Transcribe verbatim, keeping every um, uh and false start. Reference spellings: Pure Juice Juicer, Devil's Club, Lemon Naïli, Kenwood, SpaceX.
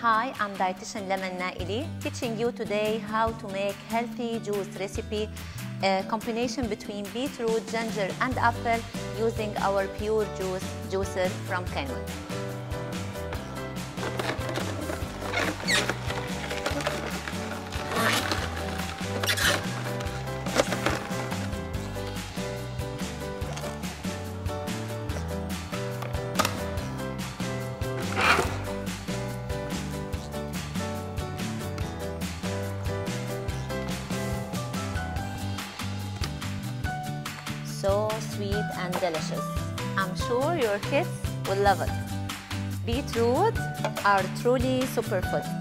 Hi, I'm dietitian Lemon Naïli, teaching you today how to make healthy juice recipe, a combination between beetroot, ginger and apple using our Pure Juice Juicer from Kenwood. So sweet and delicious. I'm sure your kids will love it. Beetroot are truly superfood.